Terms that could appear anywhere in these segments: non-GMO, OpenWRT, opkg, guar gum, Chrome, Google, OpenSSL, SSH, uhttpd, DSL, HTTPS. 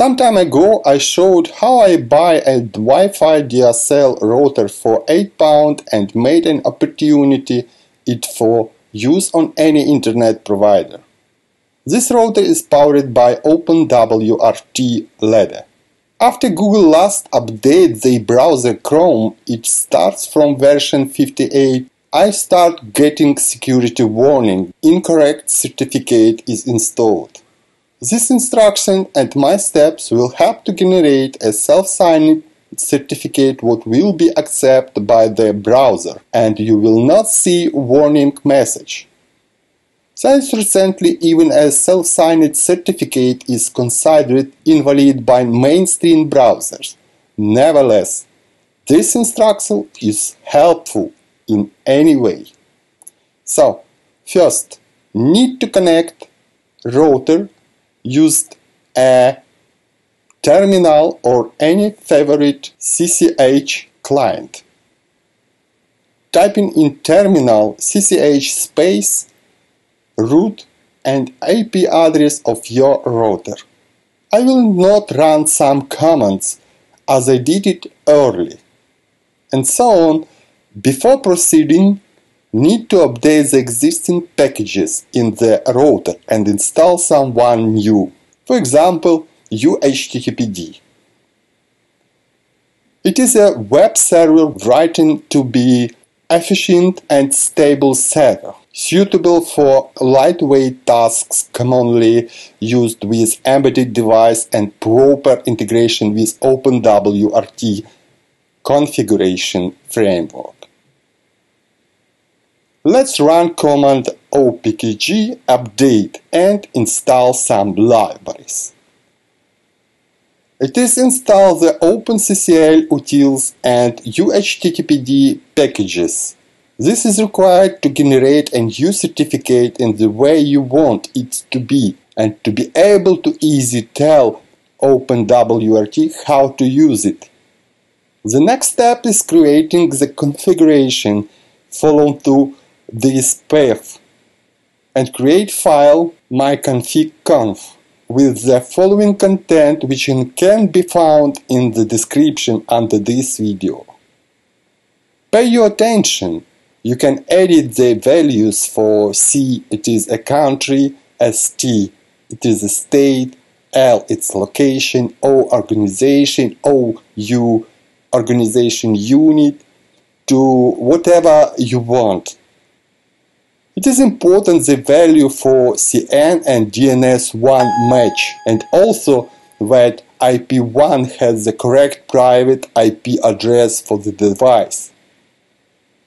Some time ago I showed how I buy a Wi-Fi DSL router for £8 and made an opportunity it for use on any internet provider. This router is powered by OpenWRT ladder. After Google last update the browser Chrome, it starts from version 58. I start getting security warning, incorrect certificate is installed. This instruction and my steps will help to generate a self-signed certificate what will be accepted by the browser, and you will not see warning message. Since recently even a self-signed certificate is considered invalid by mainstream browsers. Nevertheless, this instruction is helpful in any way. So, first, need to connect router used a terminal or any favorite CCH client. Typing in terminal CCH space root and IP address of your router. I will not run some commands as I did it early, and so on. Before proceeding, need to update the existing packages in the router and install someone new, for example uhttpd. It is a web server written to be efficient and stable server, suitable for lightweight tasks commonly used with embedded device and proper integration with OpenWRT configuration framework. Let's run command opkg update and install some libraries. It is install the OpenSSL utils and uhttpd packages. This is required to generate a new certificate in the way you want it to be, and to be able to easily tell OpenWRT how to use it. The next step is creating the configuration following to this path and create file myconfig.conf with the following content, which can be found in the description under this video. Pay your attention. You can edit the values for C, it is a country, ST, it is a state, L, its location, O, organization, OU, organization unit, to whatever you want. It is important the value for CN and DNS1 match, and also that IP1 has the correct private IP address for the device.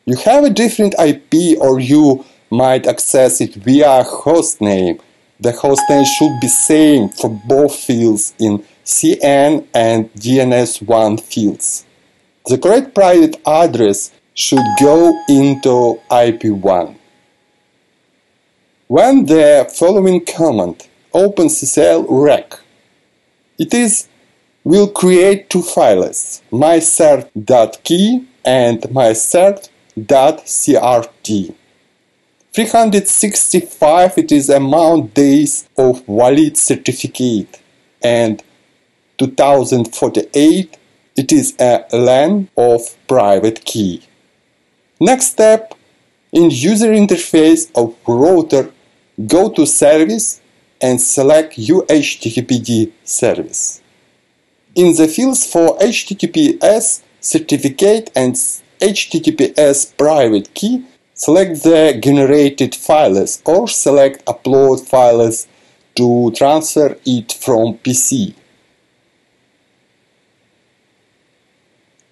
You have a different IP or you might access it via hostname. The hostname should be same for both fields in CN and DNS1 fields. The correct private address should go into IP1. When the following command OpenSSL rec, it is will create two files, mycert.key and mycert.crt. 365 it is amount days of valid certificate, and 2048 it is a LAN of private key. Next step, in user interface of router, go to service and select uhttpd service. In the fields for HTTPS certificate and HTTPS private key, select the generated files or select upload files to transfer it from PC.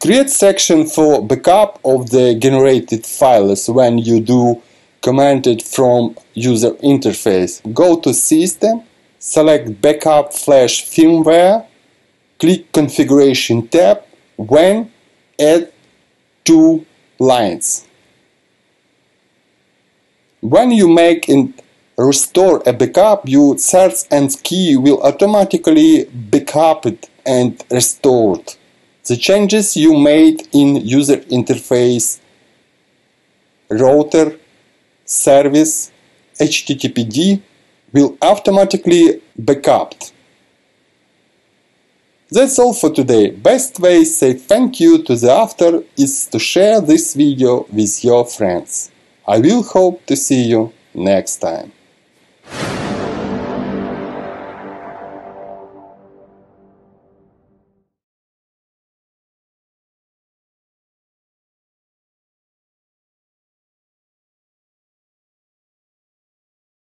Create section for backup of the generated files when you do command it from user interface. Go to System, select Backup / Firmware, click Configuration tab, when add two lines. When you make and restore a backup, your certs and key will automatically backup it and restored. The changes you made in user interface, router, service, HTTPD will automatically backup. That's all for today. Best way to say thank you to the author is to share this video with your friends. I will hope to see you next time.